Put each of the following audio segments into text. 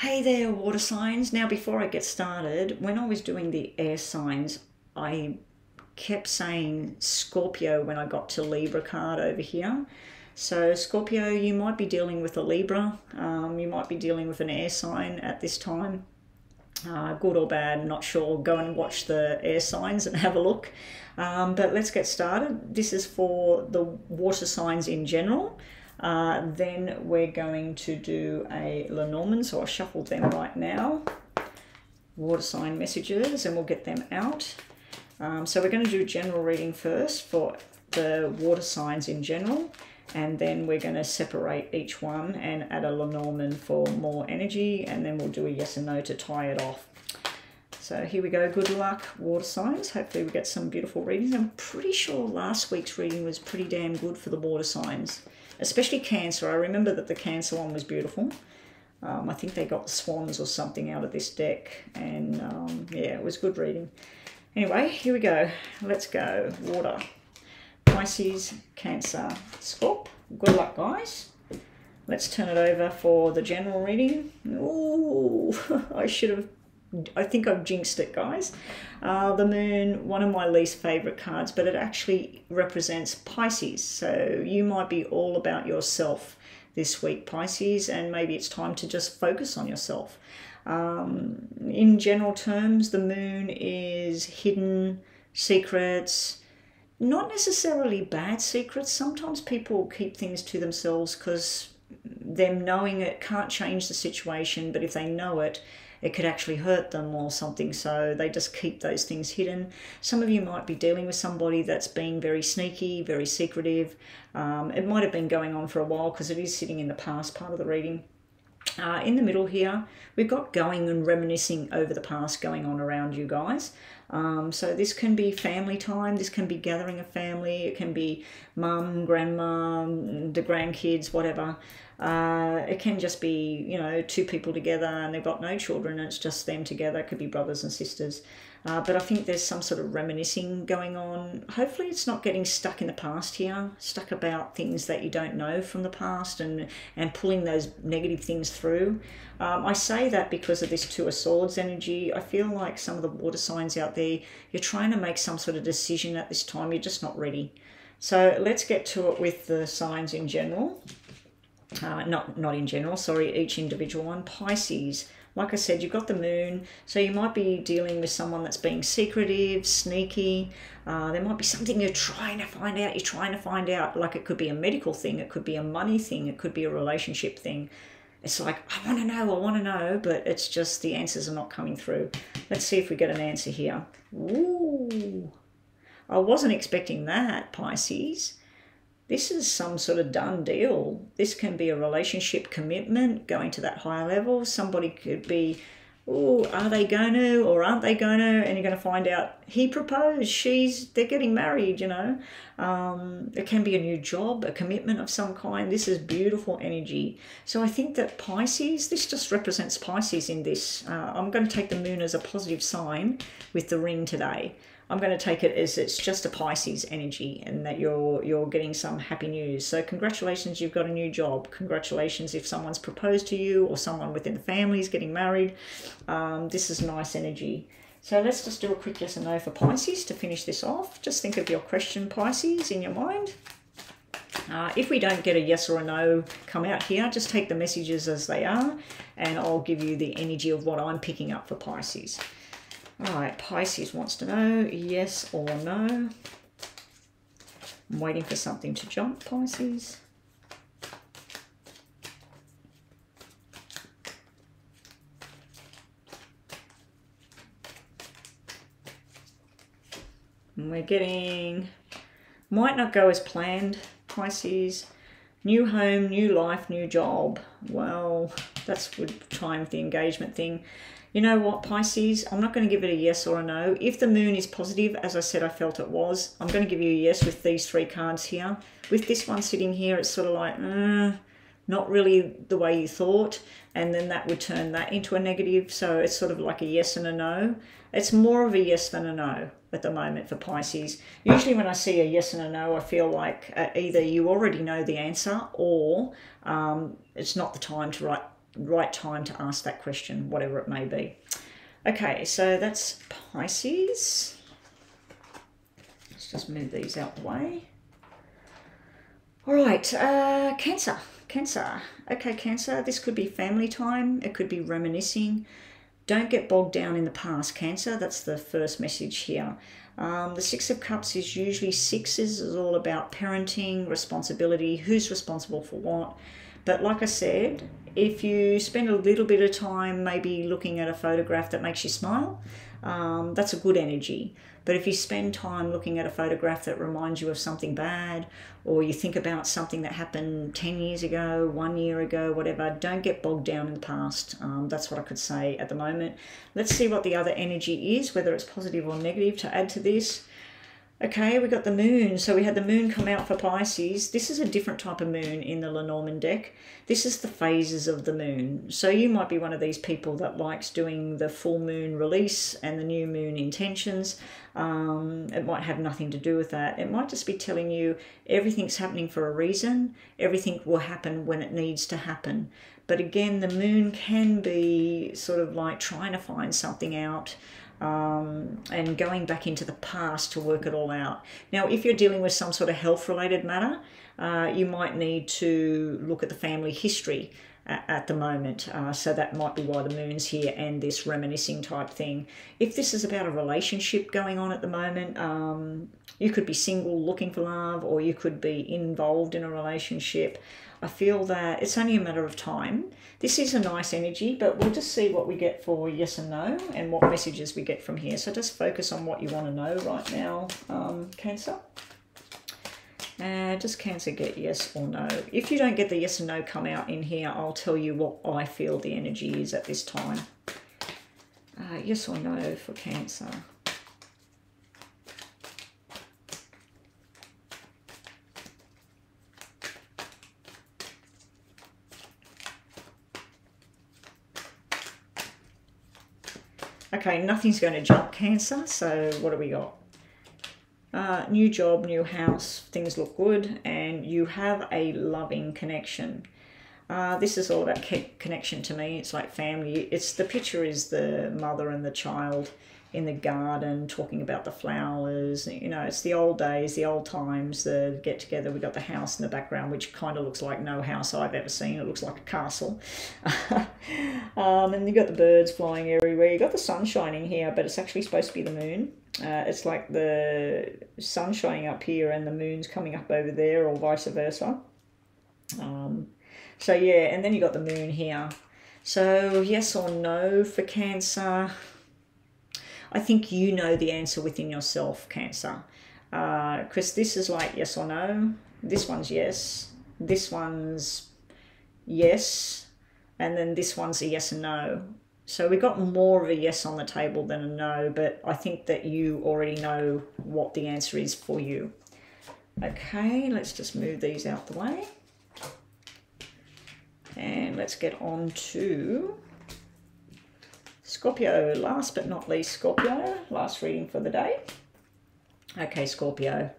Hey there, water signs. Now, before I get started, when I was doing the air signs, I kept saying Scorpio when I got to Libra card over here. So Scorpio, you might be dealing with a Libra. You might be dealing with an air sign at this time. Good or bad, not sure. Go and watch the air signs and have a look. But let's get started. This is for the water signs in general. Then we're going to do a Lenormand, so I'll shuffle them right now. Water sign messages, and we'll get them out. So we're going to do a general reading first for the water signs in general, and then we're going to separate each one and add a Lenormand for more energy, and then we'll do a yes and no to tie it off. So here we go. Good luck, water signs. Hopefully we get some beautiful readings. I'm pretty sure last week's reading was pretty damn good for the water signs. Especially Cancer. I remember that the Cancer one was beautiful. I think they got the swans or something out of this deck. And yeah, it was good reading. Anyway, here we go. Let's go. Water. Pisces, Cancer, Scorp. Good luck, guys. Let's turn it over for the general reading. Ooh, I think I've jinxed it, guys. The moon, one of my least favorite cards, but it actually represents Pisces. So you might be all about yourself this week, Pisces, and maybe it's time to just focus on yourself. In general terms, the moon is hidden secrets, not necessarily bad secrets. Sometimes people keep things to themselves because them knowing it can't change the situation, but if they know it, it could actually hurt them or something, so they just keep those things hidden. Some of you might be dealing with somebody that's been very sneaky, very secretive. It might have been going on for a while because it is sitting in the past part of the reading. In the middle here, we've got going and reminiscing over the past going on around you guys. So this can be family time, this can be gathering a family, it can be mum, grandma, the grandkids, whatever. It can just be, you know, two people together and they've got no children and it's just them together. It could be brothers and sisters. But I think there's some sort of reminiscing going on. Hopefully it's not getting stuck in the past here, stuck about things that you don't know from the past and pulling those negative things through. I say that because of this Two of Swords energy. I feel like some of the water signs out there, you're trying to make some sort of decision at this time. You're just not ready. So let's get to it with the signs in general. Not in general, sorry, each individual one. Pisces. Like I said, you've got the moon, so you might be dealing with someone that's being secretive, sneaky. There might be something you're trying to find out. Like it could be a medical thing, it could be a money thing, it could be a relationship thing. It's like, I want to know, but it's just the answers are not coming through. Let's see if we get an answer here. Ooh, I wasn't expecting that, Pisces. This is some sort of done deal. This can be a relationship commitment, going to that higher level. Somebody could be, oh, are they going to or aren't they going to? And you're going to find out he proposed, they're getting married, you know. It can be a new job, a commitment of some kind. This is beautiful energy. So I think that Pisces, this just represents Pisces in this. I'm going to take the moon as a positive sign with the ring today. I'm going to take it as it's just a Pisces energy and that you're getting some happy news. So congratulations, you've got a new job. Congratulations if someone's proposed to you or someone within the family is getting married. This is nice energy. So let's just do a quick yes and no for Pisces to finish this off. Just think of your question, Pisces, in your mind. If we don't get a yes or a no come out here, just take the messages as they are and I'll give you the energy of what I'm picking up for Pisces. All right, Pisces wants to know, yes or no. I'm waiting for something to jump, Pisces. And we're getting, might not go as planned, Pisces. New home, new life, new job. Well, that's good time for the engagement thing. You know what, Pisces, I'm not going to give it a yes or a no. If the moon is positive, as I said, I felt it was, I'm going to give you a yes with these three cards here. With this one sitting here, it's sort of like, not really the way you thought. And then that would turn that into a negative. So it's sort of like a yes and a no. It's more of a yes than a no at the moment for Pisces. Usually when I see a yes and a no, I feel like either you already know the answer or it's not the time to write right time to ask that question, whatever it may be. Okay, so that's Pisces. Let's just move these out the way. All right, Cancer. Cancer. Okay, Cancer, this could be family time. It could be reminiscing. Don't get bogged down in the past, Cancer. That's the first message here. The Six of Cups is usually sixes. It's all about parenting, responsibility, who's responsible for what. But like I said, if you spend a little bit of time maybe looking at a photograph that makes you smile, that's a good energy. But if you spend time looking at a photograph that reminds you of something bad, or you think about something that happened 10 years ago, 1 year ago, whatever, don't get bogged down in the past. That's what I could say at the moment. Let's see what the other energy is, whether it's positive or negative, to add to this. Okay, we got the moon. So we had the moon come out for Pisces. This is a different type of moon in the Lenormand deck. This is the phases of the moon. So you might be one of these people that likes doing the full moon release and the new moon intentions. It might have nothing to do with that. It might just be telling you everything's happening for a reason. Everything will happen when it needs to happen. But again, the moon can be sort of like trying to find something out. And going back into the past to work it all out. Now, if you're dealing with some sort of health-related matter, you might need to look at the family history at the moment. So that might be why the moon's here and this reminiscing type thing. If this is about a relationship going on at the moment, you could be single looking for love, or you could be involved in a relationship. I feel that it's only a matter of time. This is a nice energy, but we'll just see what we get for yes and no and what messages we get from here. So just focus on what you want to know right now, Cancer. Does Cancer get yes or no? If you don't get the yes and no come out in here, I'll tell you what I feel the energy is at this time. Yes or no for Cancer. Okay, nothing's going to jump, Cancer, so what do we got? New job, new house, things look good, and you have a loving connection. This is all about connection to me. It's like family. It's the picture is the mother and the child in the garden talking about the flowers. You know, it's the old days, the old times, the get together. We got the house in the background, which kind of looks like no house I've ever seen. It looks like a castle. And you got the birds flying everywhere. You got the sun shining here, but it's actually supposed to be the moon. It's like the sun shining up here and the moon's coming up over there, or vice versa. So yeah, and then you got the moon here. So yes or no for Cancer. I think you know the answer within yourself, Cancer. Because this is like yes or no. This one's yes. This one's yes. And then this one's a yes and no. So we got more of a yes on the table than a no, but I think that you already know what the answer is for you. Okay, let's just move these out the way. And let's get on to Scorpio. Last but not least, Scorpio. Last reading for the day. Okay, Scorpio.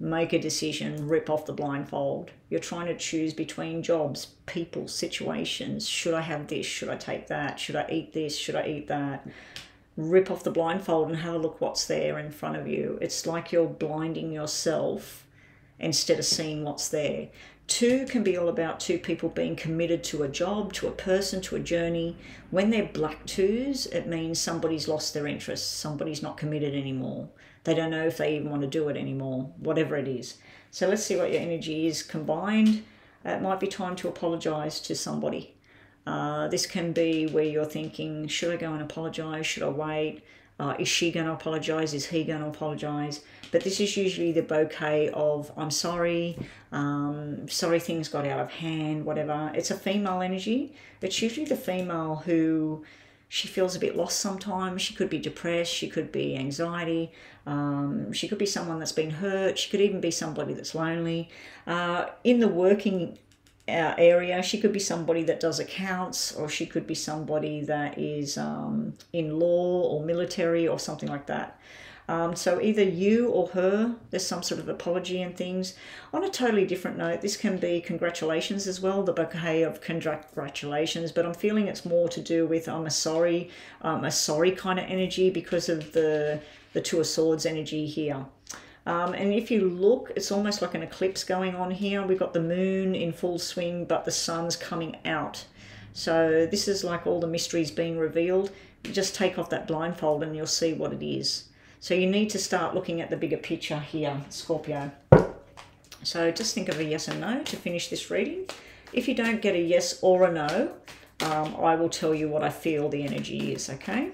Make a decision, rip off the blindfold. You're trying to choose between jobs, people, situations. Should I have this? Should I take that? Should I eat this? Should I eat that? Rip off the blindfold and have a look what's there in front of you. It's like you're blinding yourself instead of seeing what's there. Two can be all about two people being committed to a job, to a person, to a journey. When they're black twos, it means somebody's lost their interest. Somebody's not committed anymore. They don't know if they even want to do it anymore, whatever it is. So let's see what your energy is combined. It might be time to apologize to somebody. This can be where you're thinking, should I go and apologize? Should I wait? Is she going to apologise? Is he going to apologise? But this is usually the bouquet of I'm sorry, sorry things got out of hand, whatever. It's a female energy. It's usually the female who she feels a bit lost sometimes. She could be depressed. She could be anxiety. She could be someone that's been hurt. She could even be somebody that's lonely. In the working area, she could be somebody that does accounts, or she could be somebody that is in law or military or something like that. So either you or her, there's some sort of apology and things. On a totally different note, this can be congratulations as well, the bouquet of congratulations, but I'm feeling it's more to do with a sorry kind of energy because of the Two of Swords energy here. And if you look, it's almost like an eclipse going on here. We've got the moon in full swing, but the sun's coming out. So this is like all the mysteries being revealed. You just take off that blindfold and you'll see what it is. So you need to start looking at the bigger picture here, Scorpio. So just think of a yes and no to finish this reading. If you don't get a yes or a no, I will tell you what I feel the energy is, okay?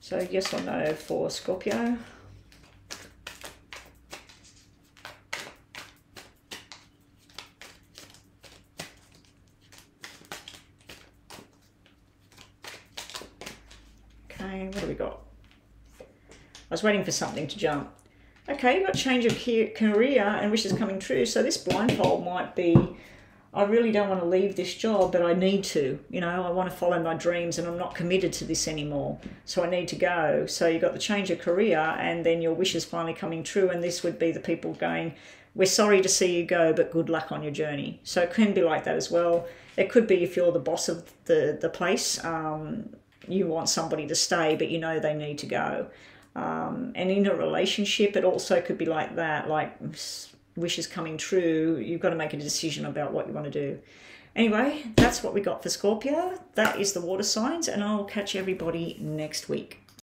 So yes or no for Scorpio. What do we got? I was waiting for something to jump. Okay, you've got change of career and wishes coming true. So this blindfold might be, I really don't want to leave this job, but I need to. You know, I want to follow my dreams and I'm not committed to this anymore. So I need to go. So you've got the change of career and then your wishes finally coming true. And this would be the people going, we're sorry to see you go, but good luck on your journey. So it can be like that as well. It could be if you're the boss of the place, you want somebody to stay, but you know they need to go. And in a relationship, it also could be like that, like wishes coming true. You've got to make a decision about what you want to do. Anyway, that's what we got for Scorpio. That is the water signs, and I'll catch everybody next week.